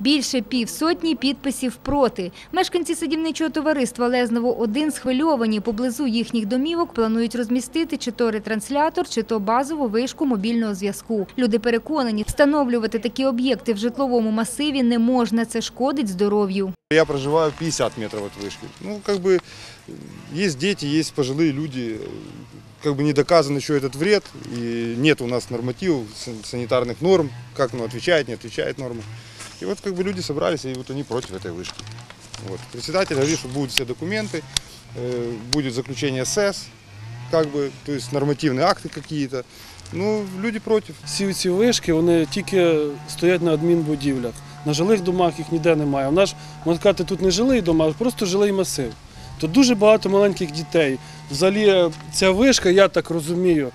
Більше півсотні підписів проти. Мешканці садівничого товариства «Лезнево-1» схвильовані. Поблизу їхніх домівок планують розмістити чи то ретранслятор, чи то базову вишку мобільного зв'язку. Люди переконані, встановлювати такі об'єкти в житловому масиві не можна, це шкодить здоров'ю. Я проживаю 50 метрів від вишки. Ну, якби, є діти, є пожилі люди. Якби не доказано, що це вред, і немає у нас нормативів, санітарних норм, як воно відповідає, не відповідає нормам. И вот как бы люди собрались, и вот они против этой вышки. Вот. Председатель говорит, что будут все документы, будет заключение СЭС, как бы, то есть нормативные акты какие-то. Ну, люди против. Всі ці вишки, вони тільки стоять на адмінбудівлях. На жилих домах їх ніде немає. У нас, можна сказати, тут не жилий дом, а просто жилий масив. Тут дуже багато маленьких дітей. Взагалі ця вишка, я так розумію,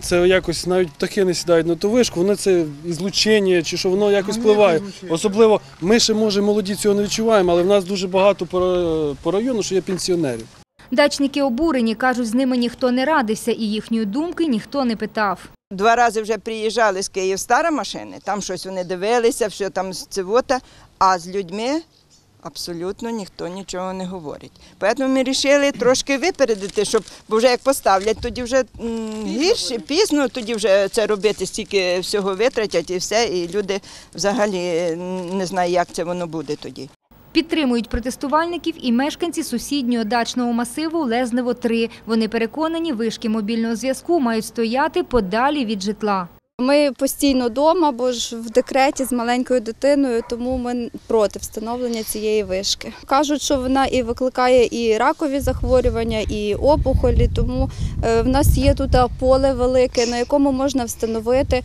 це якось, навіть птахи не сідають на ту вишку, воно це ізлучення, чи що воно якось впливає. Особливо ми ще, може, молоді цього не відчуваємо, але в нас дуже багато по району, що є пенсіонерів. Дачники обурені, кажуть, з ними ніхто не радився і їхньої думки ніхто не питав. Два рази вже приїжджали з Київстара машини, там щось вони дивилися, все там з цивота, а з людьми абсолютно ніхто нічого не говорить. Тому ми вирішили трошки випередити, щоб, бо вже як поставлять, тоді вже гірше, пізно, тоді вже це робити, стільки всього витратять і все, і люди взагалі не знають, як це воно буде тоді. Підтримують протестувальників і мешканці сусіднього дачного масиву «Лезнево-3». Вони переконані, вишки мобільного зв'язку мають стояти подалі від житла. Ми постійно вдома, бо ж в декреті з маленькою дитиною, тому ми проти встановлення цієї вишки. Кажуть, що вона і викликає і ракові захворювання, і опухолі, тому в нас є тут поле велике, на якому можна встановити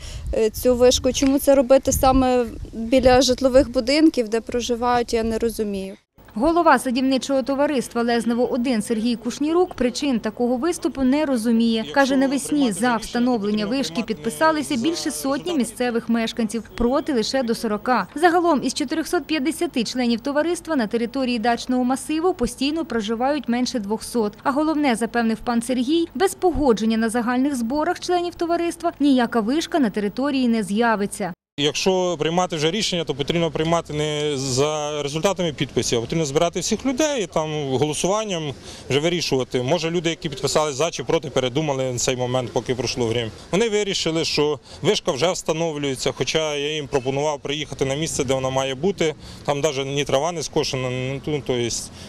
цю вишку. Чому це робити саме біля житлових будинків, де проживають, я не розумію. Голова садівничого товариства «Лезнево-1» Сергій Кушнірук причин такого виступу не розуміє. Каже, навесні за встановлення вишки підписалися більше сотні місцевих мешканців, проти лише до 40. Загалом із 450 членів товариства на території дачного масиву постійно проживають менше 200. А головне, запевнив пан Сергій, без погодження на загальних зборах членів товариства ніяка вишка на території не з'явиться. Якщо приймати вже рішення, то потрібно приймати не за результатами підписів, а потрібно збирати всіх людей і там голосуванням вже вирішувати. Може, люди, які підписали за чи проти, передумали на цей момент, поки пройшло время. Вони вирішили, що вишка вже встановлюється, хоча я їм пропонував приїхати на місце, де вона має бути. Там навіть ні трава не скошена, тобто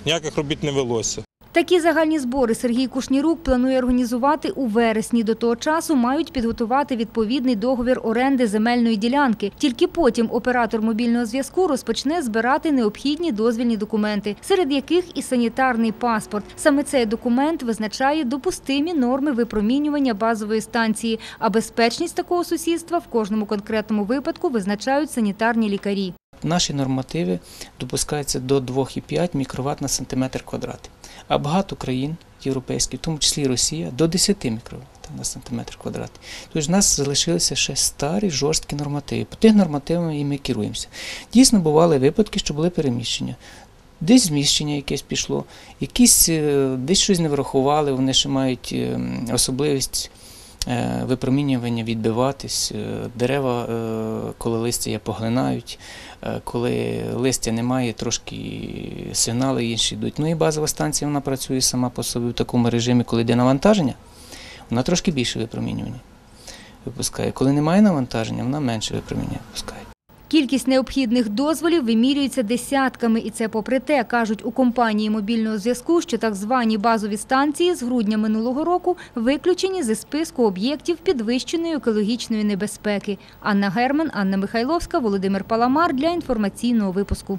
ніяких робіт не велося. Такі загальні збори Сергій Кушнірук планує організувати у вересні. До того часу мають підготувати відповідний договір оренди земельної ділянки. Тільки потім оператор мобільного зв'язку розпочне збирати необхідні дозвільні документи, серед яких і санітарний паспорт. Саме цей документ визначає допустимі норми випромінювання базової станції, а безпечність такого сусідства в кожному конкретному випадку визначають санітарні лікарі. Наші нормативи допускаються до 2,5 мікроватт на сантиметр квадрат, а багато країн європейських, в тому числі Росія, до 10 мікроватт на сантиметр квадрат. Тож в нас залишилися ще старі жорсткі нормативи. По тих нормативами і ми керуємося. Дійсно, бували випадки, що були переміщення. Десь зміщення якесь пішло, десь щось не врахували, вони ще мають особливість випромінювання відбиватись, дерева, коли листя поглинають, коли листя немає, трошки сигнали інші йдуть. Ну і базова станція, вона працює сама по собі в такому режимі, коли йде навантаження, вона трошки більше випромінювання випускає. Коли немає навантаження, вона менше випромінювання випускає. Кількість необхідних дозволів вимірюється десятками. І це попри те, кажуть у компанії мобільного зв'язку, що так звані базові станції з грудня минулого року виключені зі списку об'єктів підвищеної екологічної небезпеки. Анна Герман, Анна Михайловська, Володимир Паламар для інформаційного випуску.